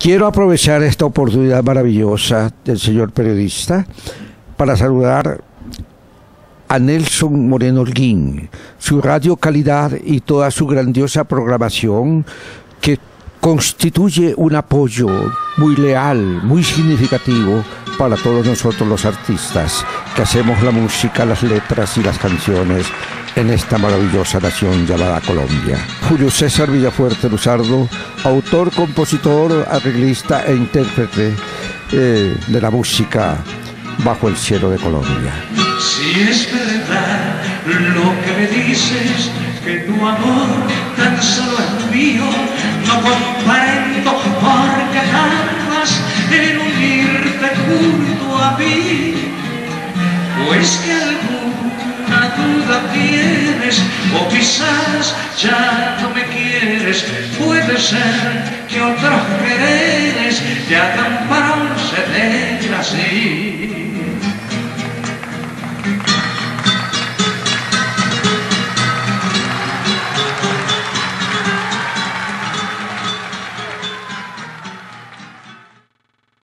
Quiero aprovechar esta oportunidad maravillosa del señor periodista para saludar a Nelson Moreno Holguín, su radio calidad y toda su grandiosa programación que constituye un apoyo muy leal, muy significativo para todos nosotros los artistas que hacemos la música, las letras y las canciones en esta maravillosa nación llamada Colombia. Julio César Villafuerte Luzardo, autor, compositor, arreglista e intérprete de la música Bajo el cielo de Colombia. Si es verdad lo que me dices, que tu amor tan solo es mío, no comprendo por qué tardas en unirte junto a mí, pues que alguna duda tienes, o quizás ya no me quieres, puede ser que otros querés.